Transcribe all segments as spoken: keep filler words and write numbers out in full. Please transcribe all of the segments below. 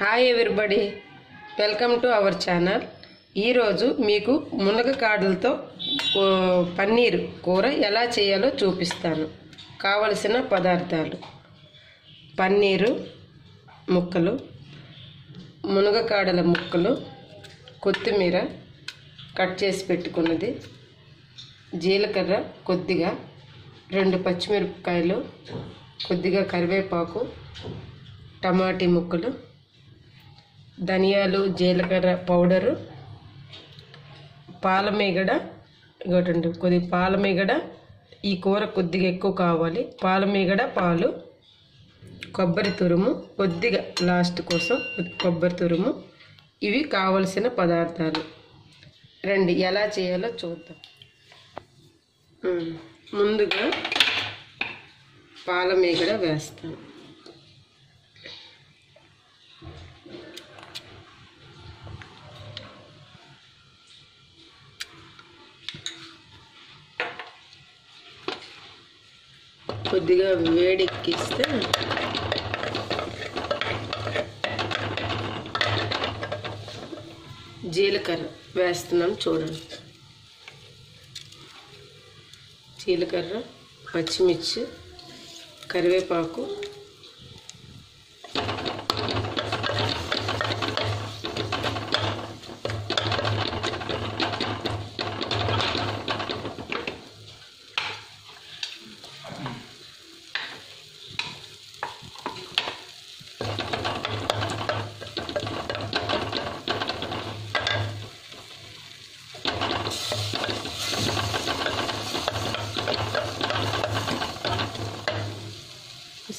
Hi everybody welcome to our channel ई रोजु मीकु मुनगकाडलतो पनीर कूर एला चेयालो चूपिस्तानु। कावलसिन पदार्थालु पनीर मुक्कलु मुनगकाडल मुक्कलु कोत्तिमीर कट चेसि पेट्टुकुन्नदि जीलकर्र कोद्दिगा रेंडु पच्चिमिरपकायलु कोद्दिगा करिवेपाकु टमाटी मुक्कलु धनियालु जीलकर्र पौडर पालमीगड इंकोटंडि कोद्दि पालमीगड ई कूर कोद्दिगा एक्कुव कावाली पालमीगड पालु कोब्बरी तुरुमु कोद्दिगा लास्ट कोसम कोब्बरी तुरुमु इवि कावाल्सिन पदार्थालु। रंडि एला चेयालो चूद्दाम। मुंदुगा पालमीगड वेस्तानु। కొద్దిగా వేడికిస్తే జీలకర్ర వేస్తున్నాం చూడండి। జీలకర్ర పచ్చిమిర్చి కరివేపాకు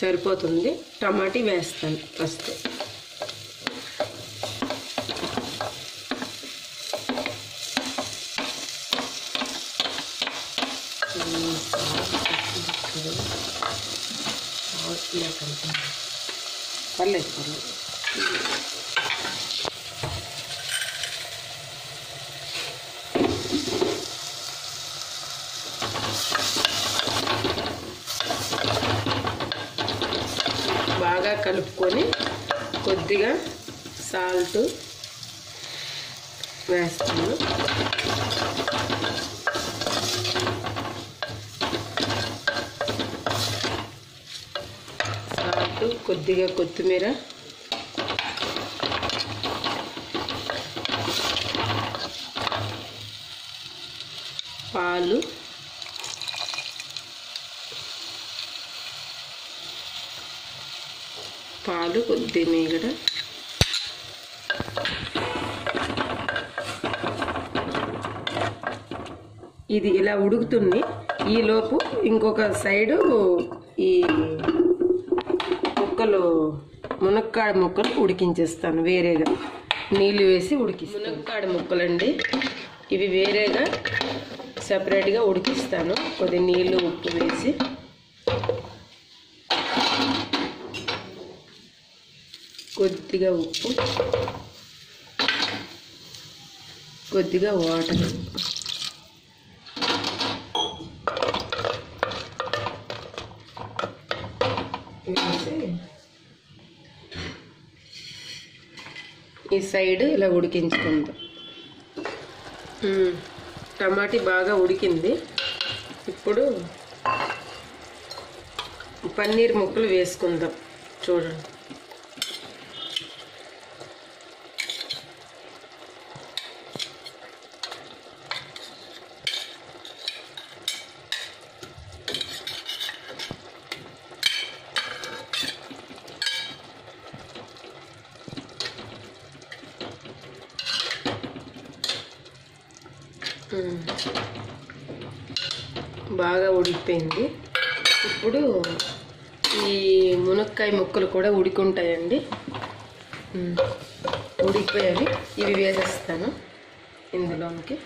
సరిపోతుంది। టమాటా వేస్తాను ఫస్ట్ పర్లేదు పర్లేదు బాగా కలుపుకొని కొద్దిగా సాల్ట్ వేస్తాను। సాల్ట్ కొద్దిగా కొత్తిమీర పాలు పాలు కొద్ది మీగడ ఇది ఇలా ఉడుకుతుంది। ఈ లోపు ఇంకొక సైడ్ ఈ ముక్కలు మునక్కాడ ముక్కలు ఉడికించేస్తాను వేరేగా నీళ్లు వేసి ఉడికిస్తాను। మునక్కాడ ముక్కలండి ఇవి వేరేగా సెపరేట్‌గా ఉడికిస్తాను కొద్ది నీళ్లు ఉప్పు వేసి। కొద్దిగా ఉప్పు కొద్దిగా వాటర్ వేసి ఈ సైడ్ ఇలా ఉడికించుకుందాం। టమాటా బాగా ఉడికింది ఇప్పుడు పన్నీర్ ముక్కలు వేసుకుందాం చూడండి। బాగా ఉడికిపోయింది ఇప్పుడు ఈ మునక్కాయ ముక్కలు కూడా ఉడికింటాయండి ఉడికిపోయాలి। ఇవి వేసేస్తాను ఇందులోకి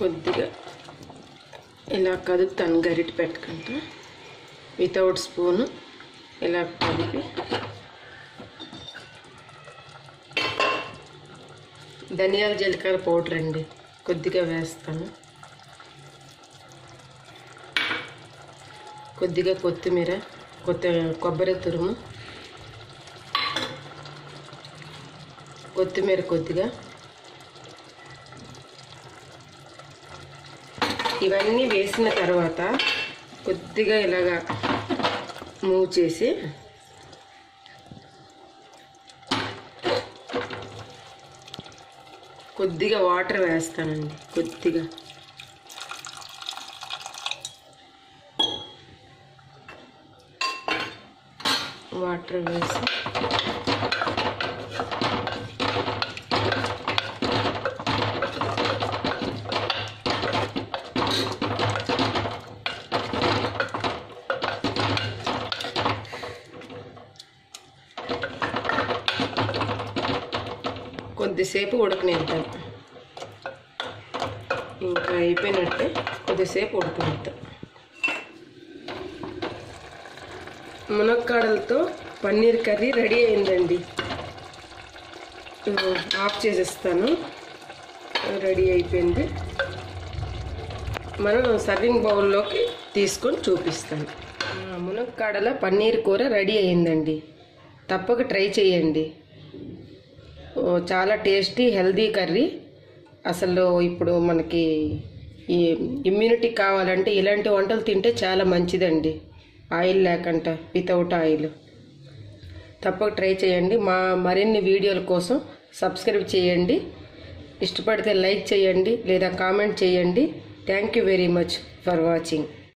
కొద్దిగా ఇలా కదుపుతాను గరిట పెట్టుకుంటా వితౌట్ స్పూన్ ఇలా కలిపి ధనియాల జీలకర్ర పౌడర్ అండి కొద్దిగా వేస్తాను కొద్దిగా కొత్తిమీర కొత్త కొబ్బరి తురుము కొత్తిమీర కొద్దిగా ఇవన్నీ వేసిన తర్వాత కొద్దిగా ఇలాగా మూవ్ చేసి కొద్దిగా వాటర్ వేస్తానండి కొద్దిగా వాటర్ వేసి కొద్దిసేపు ఉడకనిద్దాం ఇంకా అయిపోయినట్టే కొద్దిసేపు ఉడకనిద్దాం మునక్కాడలతో పన్నీర్ కర్రీ రెడీ అయిందండి ఆఫ్ చేసేస్తాను రెడీ అయిపోయింది మనం సర్వింగ్ బౌల్లోకి తీసుకొని చూపిస్తాను మునక్కాడల పన్నీర్ కూర రెడీ అయిందండి తప్పక ట్రై చేయండి చాలా టేస్టీ హెల్దీ కర్రీ అసలు ఇప్పుడు మనకి ఈ ఇమ్యూనిటీ కావాలంటే ఇలాంటి వంటలు తింటే చాలా మంచిదండి ఆయిల్ లేకుండా వితౌట్ ఆయిల్ తప్పక ట్రై చేయండి మా మరిన్ని వీడియోల కోసం సబ్స్క్రైబ్ చేయండి ఇష్టపడితే లైక్ చేయండి లేదా కామెంట్ చేయండి thank you very much for watching.